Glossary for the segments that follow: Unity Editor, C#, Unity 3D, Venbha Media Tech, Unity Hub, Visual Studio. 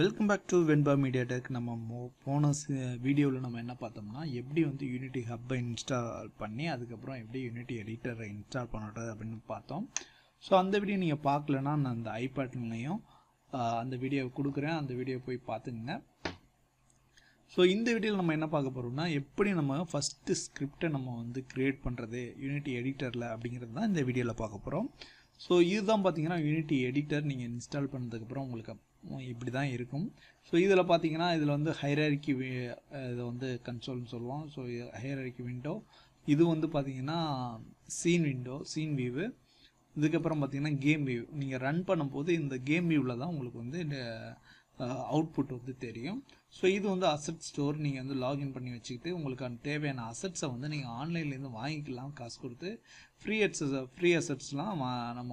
Welcome back to Venbha Media Tech. நம்ம போன வீடியோல நம்ம என்ன பார்த்தோம்னா எப்படி வந்து Unity Hub install பண்ணி அதுக்கு அப்புறம் எப்படி Unity Editor install பண்ணறது அப்படினு பார்த்தோம். சோ அந்த வீடியோ நீங்க பார்க்கலனா நான் அந்த ஐ பட்டன்லயும் அந்த வீடியோவை கொடுக்கிறேன். அந்த வீடியோ போய் பாத்துங்க. சோ இந்த வீடியோல நம்ம என்ன பார்க்க போறோம்னா எப்படி நம்ம ஃபர்ஸ்ட் ஸ்கிரிப்ட் நம்ம வந்து கிரியேட் பண்றது Unity Editorல அப்படிங்கறது தான் இந்த வீடியோல பார்க்க போறோம். சோ இதுதான் பாத்தீங்கன்னா Unity Editor நீங்க install பண்ணதுக்கு அப்புறம் உங்களுக்கு இப்படி தான் இருக்கும். சோ இதல பாத்தீங்கன்னா இதுல வந்து ஹையரார்க்கி இது வந்து கன்சோல்னு சொல்றோம். சோ ஹையரார்க்கி விண்டோ இது வந்து பாத்தீங்கன்னா சீன் விண்டோ, சீன் வியூ. இதுக்கு அப்புறம் பாத்தீங்கன்னா கேம் வியூ. நீங்க ரன் பண்ணும்போது இந்த கேம் வியூல தான் உங்களுக்கு வந்து அவுட்புட் வந்து தெரியும். சோ இது வந்து அசெட் ஸ்டோர். நீங்க வந்து லாகின் பண்ணி வச்சிட்டு உங்களுக்கு தேவையான அசெட்ஸை வந்து நீங்க ஆன்லைன்ல இருந்து வாங்கிக்கலாம் காசு கொடுத்து. ஃப்ரீ அசெட்ஸ்லாம் நம்ம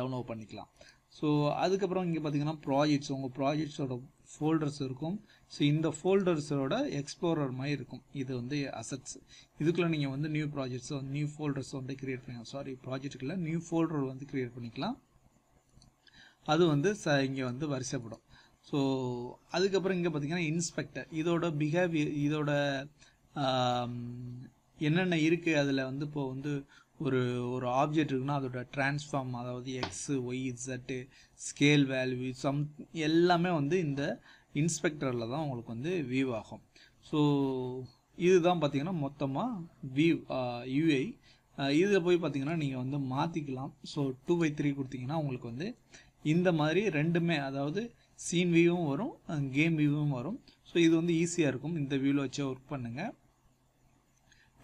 டவுன்லோட் பண்ணிக்கலாம். சோ அதுக்கு அப்புறம் இங்க பாத்தீங்கன்னா ப்ராஜெக்ட்ஸ், உங்க ப்ராஜெக்ட்ஸோட ஃபோல்டர்ஸ் இருக்கும். சோ இந்த ஃபோல்டர்ஸோட எக்ஸ்ப்ளோரர் மாதிரி இருக்கும். இது வந்து அசெட்ஸ். இதுக்குள்ள நீங்க வந்து நியூ ப்ராஜெக்ட்ஸ், நியூ ஃபோல்டர்ஸ் வந்து கிரியேட் பண்ணலாம். சாரி, ப்ராஜெக்ட்க்குள்ள நியூ ஃபோல்டர் வந்து கிரியேட் பண்ணிக்கலாம். அது வந்து இங்க வந்து வரிசைப்படும். சோ அதுக்கு அப்புறம் இங்க பாத்தீங்கன்னா இன்ஸ்பெக்டர், இதோட பிஹேவியர், இதோட என்னென்ன இருக்கு அதுல வந்து இப்போ வந்து ஒரு ஆப்ஜெக்ட் இருக்குனா அதோட டிரான்ஸ்ஃபார்ம், அதாவது X, Y, Z, scale value some எல்லாமே வந்து இந்த இன்ஸ்பெக்டர்ல தான் உங்களுக்கு வந்து வியூ ஆகும். சோ இதுதான் பாத்தீங்கன்னா மொத்தமா வியூ யுஐ. இதுல போய் பாத்தீங்கன்னா நீங்க வந்து மாத்திக்கலாம். சோ 2x3 கொடுத்தீங்கன்னா உங்களுக்கு வந்து இந்த மாதிரி ரெண்டுமே, அதாவது சீன் வியூவும் வரும், கேம் வியூவும் வரும். சோ இது வந்து ஈஸியா இருக்கும். இந்த வியூல வச்சு வொர்க் பண்ணுங்க.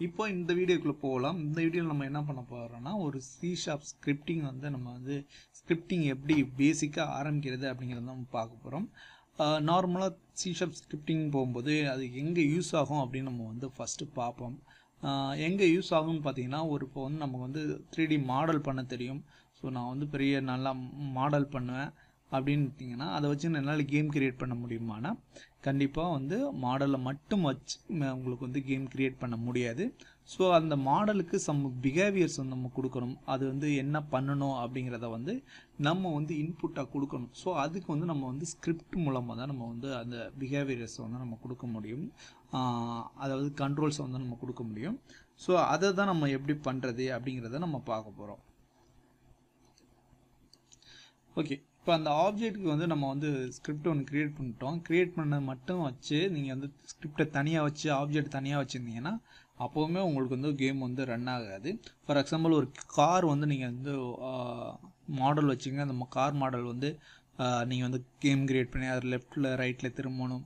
இப்போ இந்த வீடியோக்குள்ள போகலாம். இந்த வீடியோல நம்ம என்ன பண்ண போறோம்னா ஒரு C# ஸ்கிரிப்டிங் வந்து நம்ம வந்து ஸ்கிரிப்டிங் எப்படி பேசிக்கா ஆரம்பிக்கிறது அப்படிங்கறத நம்ம பார்க்க போறோம். நார்மலா C# ஸ்கிரிப்டிங் போகும்போது அது எங்க யூஸ் ஆகும் அப்படி நம்ம வந்து ஃபர்ஸ்ட் பார்ப்போம். எங்க யூஸ் ஆகும்னு பாத்தீங்கன்னா ஒரு இப்போ வந்து நமக்கு வந்து 3D மாடல் பண்ண தெரியும். ஸோ நான் வந்து பெரிய நல்லா மாடல் பண்ணுவேன் அப்படின்னு பார்த்தீங்கன்னா அதை வச்சு என்னால் கேம் கிரியேட் பண்ண முடியுமானா கண்டிப்பாக வந்து மாடலை மட்டும் வச்சு உங்களுக்கு வந்து கேம் கிரியேட் பண்ண முடியாது. ஸோ அந்த மாடலுக்கு சம் பிஹேவியர்ஸ் வந்து நம்ம கொடுக்கணும். அது வந்து என்ன பண்ணணும் அப்படிங்கிறத வந்து நம்ம வந்து இன்புட்டாக கொடுக்கணும். ஸோ அதுக்கு வந்து நம்ம வந்து ஸ்கிரிப்ட் மூலமாக தான் நம்ம வந்து அந்த பிஹேவியர்ஸ் வந்து நம்ம கொடுக்க முடியும். அதாவது கண்ட்ரோல்ஸை வந்து நம்ம கொடுக்க முடியும். ஸோ அதை தான் நம்ம எப்படி பண்ணுறது அப்படிங்கிறத நம்ம பார்க்க போகிறோம். ஓகே, இப்போ அந்த ஆப்ஜெக்ட்டுக்கு வந்து நம்ம வந்து ஸ்கிரிப்ட் ஒன்று கிரியேட் பண்ணிட்டோம். கிரியேட் பண்ண மட்டும் வச்சு நீங்கள் வந்து ஸ்கிரிப்டை தனியாக வச்சு ஆப்ஜெக்ட் தனியாக வச்சுருந்தீங்கன்னா அப்போவுமே உங்களுக்கு வந்து கேம் வந்து ரன் ஆகாது. ஃபார் எக்ஸாம்பிள் ஒரு கார் வந்து நீங்கள் வந்து மாடல் வச்சுங்க. அந்த கார் மாடல் வந்து நீங்கள் வந்து கேம் கிரியேட் பண்ணி அது லெஃப்ட்டில் ரைட்டில் திரும்பணும்,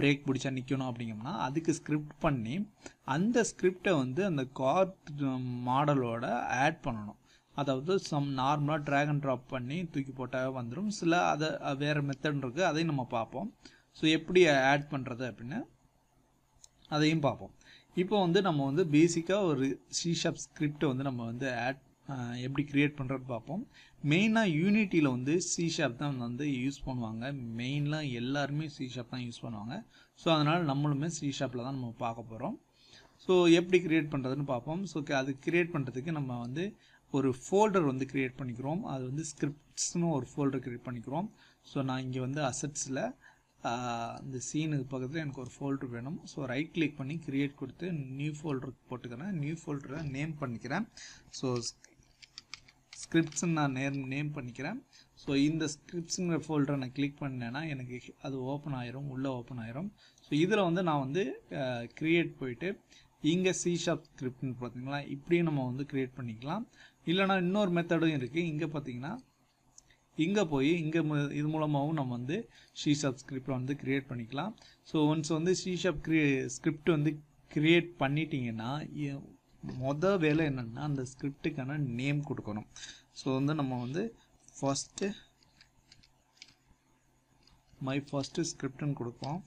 பிரேக் பிடிச்சா நிற்கணும் அப்படிங்கம்னா அதுக்கு ஸ்கிரிப்ட் பண்ணி அந்த ஸ்கிரிப்டை வந்து அந்த கார் மாடலோட ஆட் பண்ணணும். அதாவது சம் நார்மலாக ட்ராக் அண்ட் ட்ராப் பண்ணி தூக்கி போட்டாவே வந்துடும். சில அதை வேறு மெத்தட் இருக்குது, அதையும் நம்ம பார்ப்போம். ஸோ எப்படி ஆட் பண்ணுறது அப்படின்னு அதையும் பார்ப்போம். இப்போ வந்து நம்ம வந்து பேசிக்காக ஒரு C# ஸ்கிரிப்டை வந்து நம்ம வந்து ஆட் எப்படி கிரியேட் பண்ணுறது பார்ப்போம். மெயினாக யூனிட்டியில் வந்து C# தான் வந்து யூஸ் பண்ணுவாங்க. மெயினாக எல்லாருமே C# தான் யூஸ் பண்ணுவாங்க. ஸோ அதனால் நம்மளுமே C#ல தான் நம்ம பார்க்க போகிறோம். ஸோ எப்படி கிரியேட் பண்ணுறதுன்னு பார்ப்போம். ஸோ அது கிரியேட் பண்ணுறதுக்கு நம்ம வந்து ஒரு ஃபோல்டர் வந்து கிரியேட் பண்ணிக்கிறோம். அது வந்து ஸ்கிரிப்ட்ஸ்னு ஒரு ஃபோல்டர் கிரியேட் பண்ணிக்கிறோம். ஸோ நான் இங்கே வந்து அசெட்ஸில் இந்த சீனுக்கு பக்கத்தில் எனக்கு ஒரு ஃபோல்டர் வேணும். ஸோ ரைட் கிளிக் பண்ணி கிரியேட் கொடுத்து நியூ ஃபோல்டருக்கு போட்டுக்கிறேன். நியூ ஃபோல்டரை நேம் பண்ணிக்கிறேன். ஸோ ஸ்கிரிப்ட்ஸ்ன்னு நான் நேம் பண்ணிக்கிறேன். ஸோ இந்த ஸ்கிரிப்ட்ஸுங்கிற ஃபோல்டரை நான் கிளிக் பண்ணேன்னா எனக்கு அது ஓப்பன் ஆயிரும், உள்ளே ஓப்பன் ஆயிரும். ஸோ இதில் வந்து நான் வந்து கிரியேட் போயிட்டு இங்கே C# ஸ்கிரிப்ட்னு பார்த்தீங்களா இப்படியும் நம்ம வந்து கிரியேட் பண்ணிக்கலாம். இல்லைனா இன்னொரு மெத்தடும் இருக்குது. இங்கே பார்த்தீங்கன்னா இங்கே போய் இங்கே இது மூலமாகவும் நம்ம வந்து C# ஸ்கிரிப்டை வந்து கிரியேட் பண்ணிக்கலாம். ஸோ ஒன்ஸ் வந்து C# ஸ்கிரிப்ட் வந்து கிரியேட் பண்ணிட்டீங்கன்னா மொதல் வேலை என்னென்னா அந்த ஸ்கிரிப்டுக்கான நேம் கொடுக்கணும். ஸோ வந்து நம்ம வந்து ஃபர்ஸ்ட்டு மை ஃபர்ஸ்ட்டு ஸ்கிரிப்ட்னு கொடுப்போம்.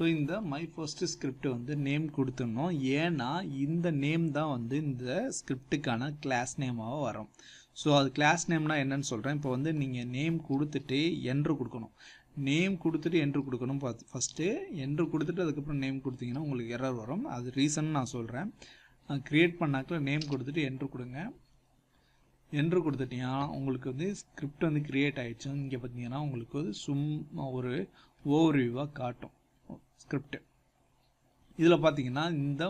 ஸோ இந்த மை ஃபர்ஸ்ட் ஸ்கிரிப்ட் வந்து நேம் கொடுத்துடணும். ஏன்னா இந்த நேம் தான் வந்து இந்த ஸ்கிரிப்டுக்கான கிளாஸ் நேமாக வரும். ஸோ அது கிளாஸ் நேம்னா என்னன்னு சொல்கிறேன். இப்போ வந்து நீங்கள் நேம் கொடுத்துட்டு என்ட்ரு கொடுக்கணும். நேம் கொடுத்துட்டு என்ட்ரு கொடுக்கணும். ஃபர்ஸ்ட்டு என்ட்ரு கொடுத்துட்டு அதுக்கப்புறம் நேம் கொடுத்தீங்கன்னா உங்களுக்கு எரர் வரும். அது ரீசன் நான் சொல்கிறேன். கிரியேட் பண்ணாக்கில் நேம் கொடுத்துட்டு என்ட்ரு கொடுங்க. என்று கொடுத்துட்டீங்க உங்களுக்கு வந்து ஸ்கிரிப்ட் வந்து கிரியேட் ஆயிடுச்சு இங்க பாத்தீங்கன்னா உங்களுக்கு ஒரு சும்மா ஒரு ஓவர்வியூவா காட்டும் ஸ்கிரிப்ட் இதுல பாத்தீங்கன்னா இந்த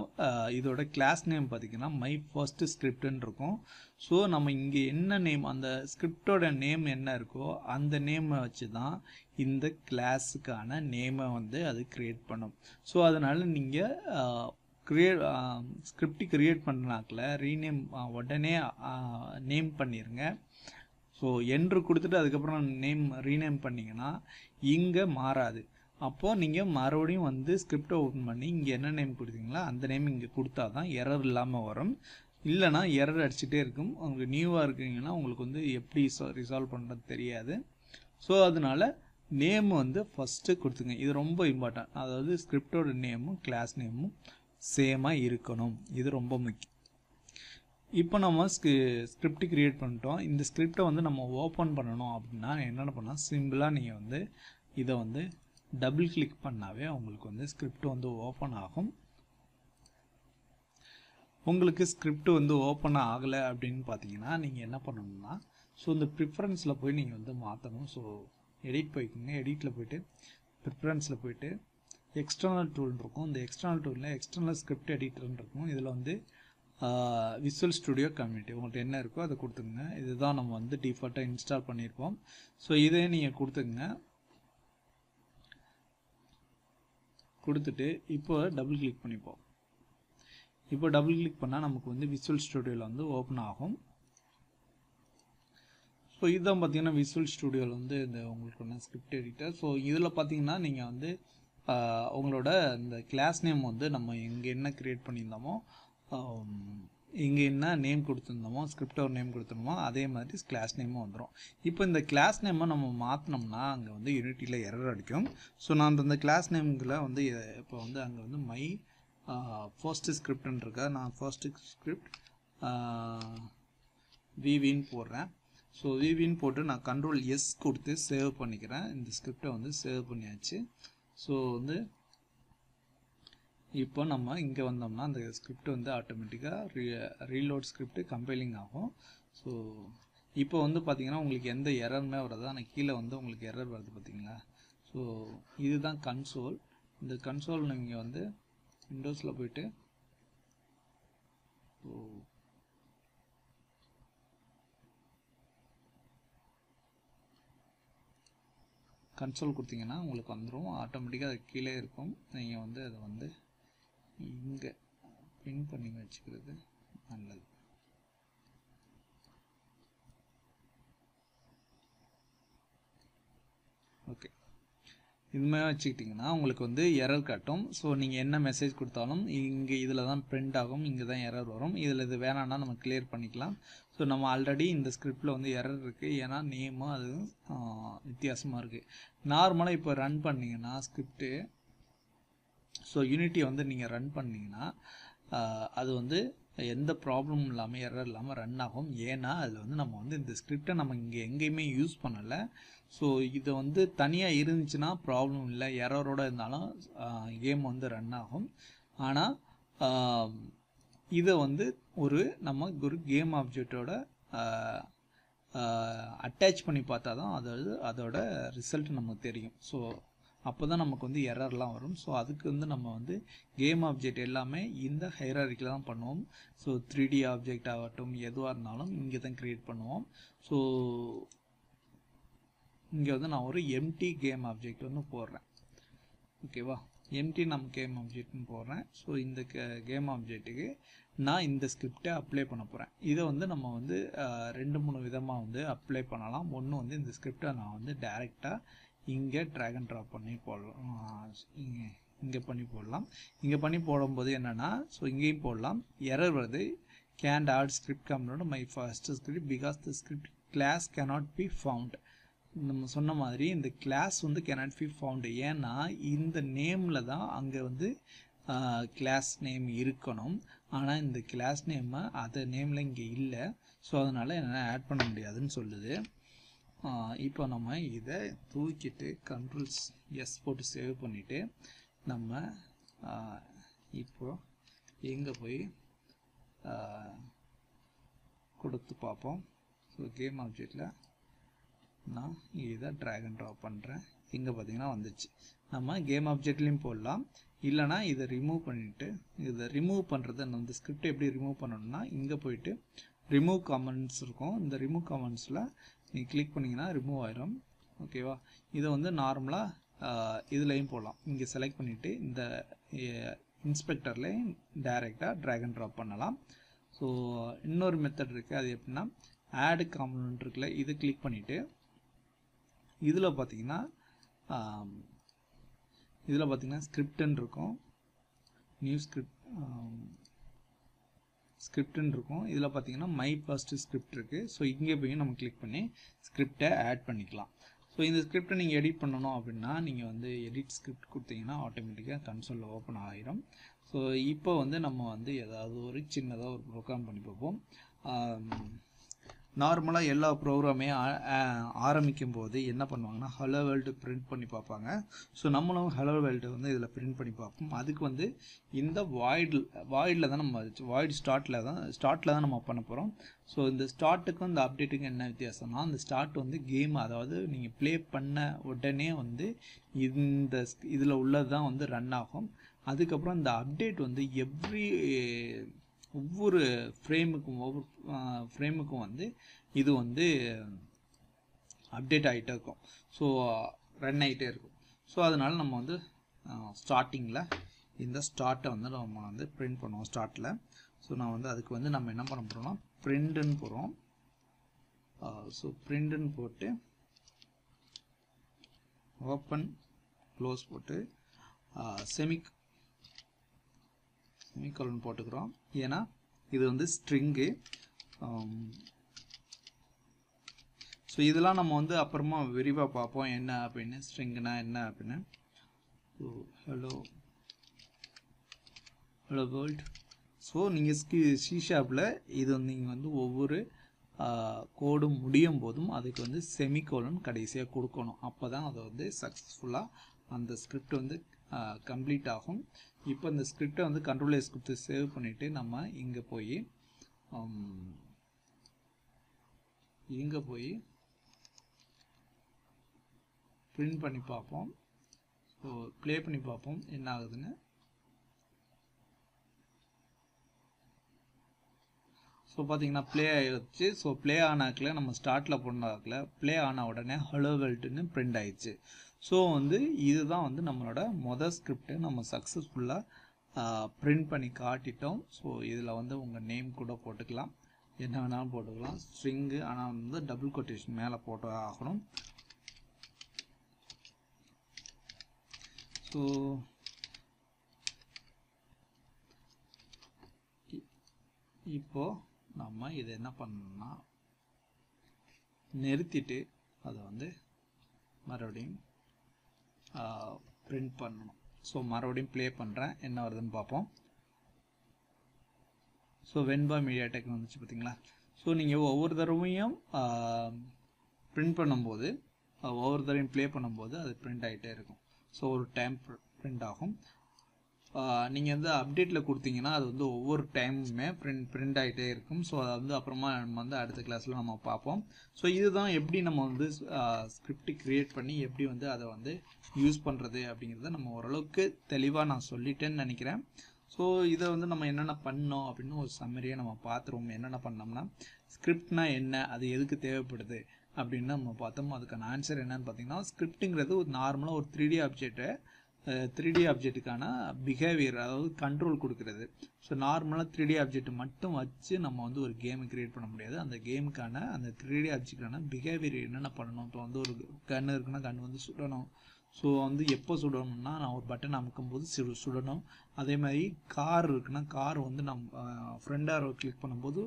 இதோட கிளாஸ் நேம் பாத்தீங்கன்னா மை ஃபர்ஸ்ட் ஸ்கிரிப்ட் ன்னு இருக்கும் சோ நம்ம இங்க என்ன நேம் அந்த ஸ்கிரிப்டோட நேம் என்ன இருக்கோ அந்த நேம் வச்சு தான் இந்த கிளாஸ்கான நேமை வந்து அது கிரியேட் பண்ணும் சோ அதனால நீங்க script create பண்ணனாக்கல rename உடனே நேம் பண்ணிருங்க சோ என்று கொடுத்துட்டு அதுக்கு அப்புறம் நேம் rename பண்ணீங்கனா இங்க மாறாது அப்போ நீங்க மறுபடியும் வந்து script open பண்ணி இங்க என்ன நேம் கொடுத்தீங்களா அந்த நேம் இங்க கொடுத்தாதான் error இல்லாம வரும் இல்லனா error அடிச்சிட்டே இருக்கும் உங்களுக்கு நியூவா இருக்கீங்கனா உங்களுக்கு வந்து எப்படி resolve பண்றது தெரியாது சோ அதனால நேம் வந்து first கொடுத்துங்க இது ரொம்ப இம்பார்ட்டன்ட் அதாவது scriptோட நேமும் class நேமும் சேமா இருக்கணும் இது ரொம்ப முக்கியம் இப்போ நம்ம ஸ்கிரிப்ட் கிரியேட் பண்ணிட்டோம் இந்த ஸ்கிரிப்ட வந்து நம்ம ஓபன் பண்ணனும் அப்படினா என்ன பண்ணலாம் சிம்பிளா நீங்க வந்து இத வந்து டபுள் கிளிக் பண்ணாவே உங்களுக்கு வந்து ஸ்கிரிப்ட் வந்து ஓபன் ஆகும் உங்களுக்கு ஸ்கிரிப்ட் வந்து ஓபன் ஆகல அப்படினு பாத்தீங்கன்னா நீங்க என்ன பண்ணனும்னா சோ இந்த பிரெஃபரன்ஸ்ல போய் நீங்க வந்து மாத்தணும் சோ எடிட் போய்க்குங்க எடிட்ல போய்ட்டு பிரெஃபரன்ஸ்ல போய்ட்டு external tool இருக்கும் இந்த external tool ல external script editor இருக்கும் இதுல வந்து visual studio community உங்களுக்கு என்ன இருக்கோ அத கொடுத்துங்க இதுதான் நம்ம வந்து டிஃபால்ட்டா இன்ஸ்டால் பண்ணிருப்போம் சோ இதை நீங்க கொடுத்துட்டு இப்போ டபுள் கிளிக் பண்ணிப்போம் இப்போ டபுள் கிளிக் பண்ணா நமக்கு வந்து visual studio ல வந்து ஓபன் ஆகும் சோ இதான் பாத்தீங்கன்னா visual studio ல வந்து இந்த உங்களுக்கு என்ன script editor சோ இதுல பாத்தீங்கன்னா நீங்க வந்து உங்களோட இந்த கிளாஸ் நேம் வந்து நம்ம எங்க என்ன கிரியேட் பண்ணிருந்தோமோ இங்க என்ன நேம் கொடுத்திருந்தோமோ ஸ்கிரிப்ட் ஒரு நேம் கொடுத்திருந்தோமோ அதே மாதிரி கிளாஸ் நேமும் வந்துரும் இப்போ இந்த கிளாஸ் நேமை நம்ம மாத்துனோம்னா அங்க வந்து யூனிட்டில எரர் அடிக்கும் சோ நான் அந்த கிளாஸ் நேம்க்குள்ள வந்து இப்போ வந்து அங்க வந்து மை ஃபர்ஸ்ட் ஸ்கிரிப்ட் ன்னு இருக்கா நான் ஃபர்ஸ்ட் ஸ்கிரிப்ட் vv ன்னு போடுறேன் சோ vv ன்னு போட்டு நான் கண்ட்ரோல் s கொடுத்து சேவ் பண்ணிக்கிறேன் இந்த ஸ்கிரிப்ட வந்து சேவ் பண்ணியாச்சு சோ வந்து இப்போ நம்ம இங்க வந்தோம்னா அந்த ஸ்கிரிப்ட் வந்து ஆட்டோமேட்டிக்கா ரீலோட் ஸ்கிரிப்ட் கம்பைலிங் ஆகும் சோ இப்போ வந்து பாத்தீங்கன்னா உங்களுக்கு எந்த எரர்மே வரதா நான் கீழ வந்து உங்களுக்கு எரர் வருது பாத்தீங்களா சோ இதுதான் கன்சோல் இந்த கன்சோல் நீங்க வந்து விண்டோஸ்ல போய்ட்டு கன்சோல் கொடுத்தீங்கன்னா உங்களுக்கு வந்துரும் ஆட்டோமேட்டிக்கா அது கீழே இருக்கும் நீங்க வந்து அது வந்து இங்க பின் பண்ணி வச்சுக்கிறது நல்லது ஓகே இதுமே வச்சுக்கிட்டீங்கன்னா உங்களுக்கு வந்து எரர் காட்டும் சோ நீங்க என்ன மெசேஜ் கொடுத்தாலும் இங்க இதுல தான் பிரிண்ட் ஆகும் இங்க தான் எரர் வரும் இதுல இது வேணாம்னா நம்ம கிளியர் பண்ணிக்கலாம் சோ நம்ம ஆல்ரெடி இந்த ஸ்கிரிப்ட்ல வந்து எரர் இருக்கு ஏனா நேம் அது வித்தியாசமா இருக்கு நார்மலா இப்ப ரன் பண்ணீங்கன்னா ஸ்கிரிப்ட் சோ யூனிட்டி வந்து நீங்க ரன் பண்ணீங்கன்னா அது வந்து எந்த ப்ராப்ளம் இல்லாம எரர் இல்லாம ரன் ஆகும் ஏனா அது வந்து நம்ம வந்து இந்த ஸ்கிரிப்ட நம்ம இங்க எங்கயுமே யூஸ் பண்ணல சோ இது வந்து தனியா இருந்துச்சுனா ப்ராப்ளம் இல்ல எரரோட இருந்தாலும் கேம் வந்து ரன் ஆகும் ஆனா இது வந்து ஒரு நம்ம ஒரு கேம் ஆப்ஜெக்ட்டோட அட்டாச் பண்ணி பார்த்தாதான் அதாவது அதோட ரிசல்ட் நமக்கு தெரியும் சோ அப்பதான் நமக்கு வந்து எரர்லாம் வரும் சோ அதுக்கு வந்து நம்ம வந்து கேம் ஆப்ஜெக்ட் எல்லாமே இந்த ஹையரார்க்கில தான் பண்ணுவோம் சோ 3D ஆப்ஜெக்ட் ஆகட்டும் எதுவா இருந்தாலும் இங்க தான் கிரியேட் பண்ணுவோம் சோ இங்க வந்து நான் ஒரு எம்டி கேம் ஆப்ஜெக்ட் வந்து போடுறேன் ஓகேவா எம்டி நம்ம கேம் ஆப்ஜெக்ட்னு போடுறேன் சோ இந்த கேம் ஆப்ஜெக்ட்டுக்கு நான் இந்த ஸ்கிரிப்ட அப்ளை பண்ண போறேன் இத வந்து நம்ம வந்து ரெண்டு மூணு விதமா வந்து அப்ளை பண்ணலாம் ஒண்ணு வந்து இந்த ஸ்கிரிப்ட நான் வந்து டைரக்ட்டா இங்க drag and drop பண்ணி போடலாம் இங்க பண்ணி போடலாம் இங்க பண்ணி போடும்போது என்னன்னா சோ இங்கேயும் போடலாம் எரர் வருது can't add script component my first script because the script class cannot be found நம்ம சொன்ன மாதிரி இந்த class வந்து cannot be found ஏன்னா இந்த நேம்ல தான் அங்க வந்து class name இருக்கணும் ஆனா இந்த class name அத நேம்ல இங்க இல்ல சோ அதனால என்ன ஆட் பண்ண முடியாதுன்னு சொல்லுது இப்போ நம்ம இத தூக்கிட்டு கண்ட்ரோல் S போட்டு சேவ் பண்ணிட்டு நம்ம இப்போ எங்க போய் கொடுத்து பாப்போம் So game object la நான் இதை drag and drop பண்றேன். இங்க பாத்தீங்கன்னா வந்துச்சு. நம்ம கேம் ஆப்ஜெக்ட்லயும் போடலாம். இல்லனா இதை ரிமூவ் பண்ணிட்டு இதை ரிமூவ் பண்றது நம்ம ஸ்கிரிப்ட் எப்படி ரிமூவ் பண்ணனும்னா இங்க போயிட்டு ரிமூவ் கமெண்ட்ஸ் இருக்கும். இந்த ரிமூவ் கமெண்ட்ஸ்ல நீ கிளிக் பண்ணீங்கனா ரிமூவ் ஆயிடும். ஓகேவா? இது வந்து நார்மலா இதுலயும் போடலாம். இங்க செலக்ட் பண்ணிட்டு இந்த இன்ஸ்பெக்டர்ல டைரக்டா drag and drop பண்ணலாம். சோ இன்னொரு மெத்தட் இருக்கு. அது எப்படினா add component இருக்குல இது கிளிக் பண்ணிட்டு இதில் பார்த்தீங்கன்னா ஸ்கிரிப்ட்ன்னு இருக்கும். நியூ ஸ்கிரிப்ட் ஸ்கிரிப்ட்ன்னு இருக்கும். இதில் பார்த்தீங்கன்னா மை ஃபர்ஸ்ட் ஸ்கிரிப்ட் இருக்குது. ஸோ இங்கே போய் நம்ம கிளிக் பண்ணி ஸ்கிரிப்டை ஆட் பண்ணிக்கலாம். ஸோ இந்த ஸ்கிரிப்டை நீங்கள் எடிட் பண்ணணும் அப்படின்னா நீங்கள் வந்து எடிட் ஸ்கிரிப்ட் கொடுத்தீங்கன்னா ஆட்டோமேட்டிக்காக கன்சோலில் ஓப்பன் ஆகிடும். ஸோ இப்போ வந்து நம்ம வந்து ஏதாவது ஒரு சின்னதாக ஒரு ப்ரோக்ராம் பண்ணி பார்ப்போம். நார்மலாக எல்லா ப்ரோக்ராமே ஆரம்பிக்கும் போது என்ன பண்ணுவாங்கன்னா ஹலோ வேர்ல்டு பிரிண்ட் பண்ணி பார்ப்பாங்க. ஸோ நம்மளும் ஹலோ வேர்ல்டு வந்து இதில் பிரிண்ட் பண்ணி பார்ப்போம். அதுக்கு வந்து இந்த வாய்டில் தான் நம்ம வாய்ட் ஸ்டார்ட்டில் தான் நம்ம பண்ண போகிறோம். ஸோ இந்த ஸ்டார்ட்டுக்கும் இந்த அப்டேட்டுக்கும் என்ன வித்தியாசம்னா அந்த ஸ்டார்ட் வந்து கேம் அதாவது நீங்கள் ப்ளே பண்ண உடனே வந்து இந்த இதில் உள்ளது தான் வந்து ரன் ஆகும். அதுக்கப்புறம் இந்த அப்டேட் வந்து ஒவ்வொரு ஃப்ரேமுக்கும் வந்து இது வந்து அப்டேட் ஆகிட்டே இருக்கும். ஸோ ரன் ஆகிட்டே இருக்கும். ஸோ அதனால் நம்ம வந்து ஸ்டார்டிங்கில் இந்த ஸ்டார்ட்டை வந்து நம்ம வந்து பிரிண்ட் பண்ணுவோம் ஸ்டார்ட்டில். ஸோ நான் வந்து அதுக்கு வந்து நம்ம என்ன பண்ண போகிறோம்னா பிரிண்ட்டுன்னு போகிறோம். ஸோ பிரிண்ட்டுன்னு போட்டு ஓப்பன் க்ளோஸ் போட்டு செமிகோலன் போட்டுக்கிறோம். ஏன்னா இது வந்து ஸ்ட்ரிங்கு. ஸோ இதெல்லாம் நம்ம வந்து அப்புறமா விரிவாக பார்ப்போம் என்ன அப்படின்னு ஸ்ட்ரிங்குனா என்ன அப்படின்னு. So hello world. ஸோ நீங்கள் சி ஷாப்பில் இது நீங்கள் வந்து ஒவ்வொரு கோடும் முடியும் போதும் அதுக்கு வந்து செமிகோலன் கடைசியாக கொடுக்கணும். அப்போ தான் அதை வந்து சக்ஸஸ்ஃபுல்லாக அந்த ஸ்கிரிப்ட் வந்து கம்ப்ளீட் ஆகும். இப்போ இந்த ஸ்கிரிப்டை வந்து கண்ட்ரோல் எஸ் கொடுத்து சேவ் பண்ணிவிட்டு நம்ம இங்கே போய் பிரிண்ட் பண்ணி பார்ப்போம். ஸோ ப்ளே பண்ணி பார்ப்போம் என்ன ஆகுதுன்னு. ஸோ பார்த்தீங்கன்னா ப்ளே ஆகிடுச்சு. ஸோ ப்ளே ஆன் ஆகல, நம்ம ஸ்டார்ட்டில் போனாக்கல ப்ளே ஆன உடனே ஹலோ வேர்ல்டுன்னு பிரிண்ட் ஆயிடுச்சு. ஸோ வந்து இதுதான் வந்து நம்மளோட மொதல் ஸ்கிரிப்டை நம்ம சக்ஸஸ்ஃபுல்லாக பிரிண்ட் பண்ணி காட்டிட்டோம். ஸோ இதில் வந்து உங்கள் நேம் கூட போட்டுக்கலாம், என்ன வேணாலும் போட்டுக்கலாம். ஸ்ட்ரிங்கு ஆனால் வந்து டபுள் கொட்டேஷன் மேலே போட்டு ஆகணும். ஸோ இப்போது நம்ம இதை என்ன பண்ணணும்னா நிறுத்திட்டு அதை வந்து மறுபடியும் பிரிண்ட் பண்ணணும். ஸோ மறுபடியும் ப்ளே பண்ணுறேன், என்ன வருதுன்னு பார்ப்போம். ஸோ வெண்பா மீடியா டெக் வந்துச்சு பார்த்தீங்களா. ஸோ நீங்கள் ஒவ்வொரு தடவையும் பிரிண்ட் பண்ணும்போது ஒவ்வொரு தடவையும் ப்ளே பண்ணும்போது அது பிரிண்ட் ஆகிட்டே இருக்கும். ஸோ ஒரு டைம் பிரிண்ட் ஆகும். நீங்கள் வந்து அப்டேட்டில் கொடுத்தீங்கன்னா அது வந்து ஒவ்வொரு டைமுமே பிரிண்ட் ஆகிட்டே இருக்கும். ஸோ அதை வந்து அப்புறமா நம்ம வந்து அடுத்த கிளாஸில் நம்ம பார்ப்போம். ஸோ இதுதான் எப்படி நம்ம வந்து ஸ்கிரிப்ட் க்ரியேட் பண்ணி எப்படி வந்து அதை வந்து யூஸ் பண்ணுறது அப்படிங்கிறத நம்ம ஓரளவுக்கு தெளிவாக நான் சொல்லிட்டேன்னு நினைக்கிறேன். ஸோ இதை வந்து நம்ம என்னென்ன பண்ணோம் அப்படின்னு ஒரு சம்மரியாக நம்ம பார்த்துருவோம். என்னென்ன பண்ணோம்னா ஸ்கிரிப்ட்னா என்ன, அது எதுக்கு தேவைப்படுது அப்படின்னு நம்ம பார்த்தோம். அதுக்கான ஆன்சர் என்னன்னு பார்த்தீங்கன்னா ஸ்கிரிப்ட்டுங்கிறது ஒரு நார்மலாக ஒரு 3D ஆப்ஜெக்ட்டுக்கான பிஹேவியர் அதாவது கண்ட்ரோல் கொடுக்குறது. ஸோ நார்மலாக 3D ஆப்ஜெக்ட் மட்டும் வச்சு நம்ம வந்து ஒரு கேமை க்ரியேட் பண்ண முடியாது. அந்த கேமுக்கான அந்த 3D ஆப்ஜெக்டான பிஹேவியர் என்னென்ன பண்ணணும். இப்போ வந்து ஒரு கன்று இருக்குன்னா கன்று வந்து சுடணும். ஸோ வந்து எப்போ சுடணும்னா நான் ஒரு பட்டன் அமுக்கும்போது சுடணும். அதே மாதிரி கார் இருக்குன்னா கார் வந்து நம்ம ஃப்ரண்ட் ஆரோ கிளிக் பண்ணும்போது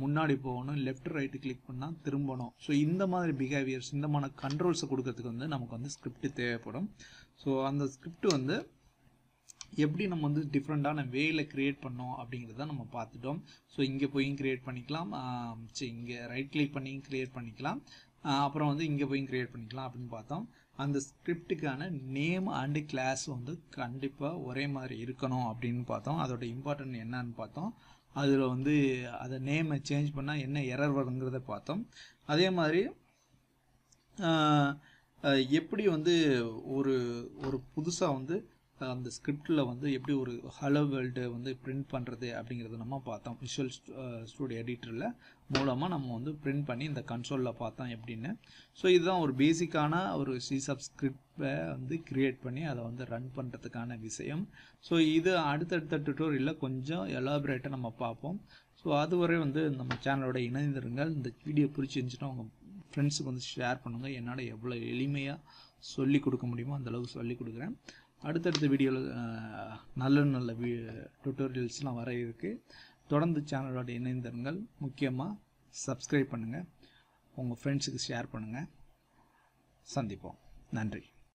முன்னாடி போகணும், லெஃப்ட் ரைட்டு கிளிக் பண்ணால் திரும்பணும். ஸோ இந்த மாதிரி பிஹேவியர்ஸ் இந்த மாதிரி கண்ட்ரோல்ஸை கொடுக்கறதுக்கு வந்து நமக்கு வந்து ஸ்கிரிப்ட் தேவைப்படும். ஸோ அந்த ஸ்கிரிப்ட் வந்து எப்படி நம்ம வந்து டிஃப்ரெண்ட்டான வேயில் க்ரியேட் பண்ணோம் அப்படிங்கிறத நம்ம பார்த்துட்டோம். ஸோ இங்கே போயும் க்ரியேட் பண்ணிக்கலாம், இங்கே ரைட் கிளிக் பண்ணியும் க்ரியேட் பண்ணிக்கலாம், அப்புறம் வந்து இங்கே போய் க்ரியேட் பண்ணிக்கலாம் அப்படின்னு பார்த்தோம். அந்த ஸ்கிரிப்டுக்கான நேம் அண்டு கிளாஸ் வந்து கண்டிப்பாக ஒரே மாதிரி இருக்கணும் அப்படின்னு பார்த்தோம். அதோட இம்பார்ட்டன்ட் என்னன்னு பார்த்தோம். அதில் வந்து அதை நேமை சேஞ்ச் பண்ணால் என்ன எரர் வருங்கிறத பார்த்தோம். அதே மாதிரி எப்படி வந்து ஒரு ஒரு புதுசாக வந்து அந்த ஸ்கிரிப்டில் வந்து எப்படி ஒரு ஹலோ வேர்ல்டு வந்து பிரிண்ட் பண்ணுறது அப்படிங்கிறத நம்ம பார்த்தோம். விஷுவல் ஸ்டூடியோ எடிட்டரில் மூலமாக நம்ம வந்து பிரிண்ட் பண்ணி இந்த கன்சோலில் பார்த்தோம் எப்படின்னு. ஸோ இதுதான் ஒரு பேசிக்கான ஒரு சி சப்ஸ்கிரிப்டை வந்து கிரியேட் பண்ணி அதை வந்து ரன் பண்ணுறதுக்கான விஷயம். ஸோ இது அடுத்தடுத்த டுட்டோரியலில் கொஞ்சம் எலாபரேட்டாக நம்ம பார்ப்போம். ஸோ அதுவரை வந்து நம்ம சேனலோட இணைந்திருங்கள். இந்த வீடியோ பிடிச்சிருந்துச்சுன்னா உங்கள் ஃப்ரெண்ட்ஸுக்கு வந்து ஷேர் பண்ணுங்கள். என்னால் எவ்வளோ எளிமையாக சொல்லிக் கொடுக்க முடியுமோ அந்தளவுக்கு சொல்லிக் கொடுக்குறேன். அடுத்தடுத்த வீடியோவில் நல்ல நல்ல டுட்டோரியல்ஸ்லாம் வர இருக்குது. தொடர்ந்து சேனலோட இணைந்திருங்கள். முக்கியமாக சப்ஸ்கிரைப் பண்ணுங்கள், உங்கள் ஃப்ரெண்ட்ஸுக்கு ஷேர் பண்ணுங்கள். சந்திப்போம். நன்றி.